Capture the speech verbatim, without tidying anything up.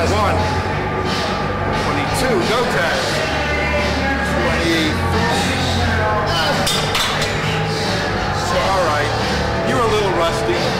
Taz. One. twenty-two. Go, Taz. twenty-three. All right. You're a little rusty.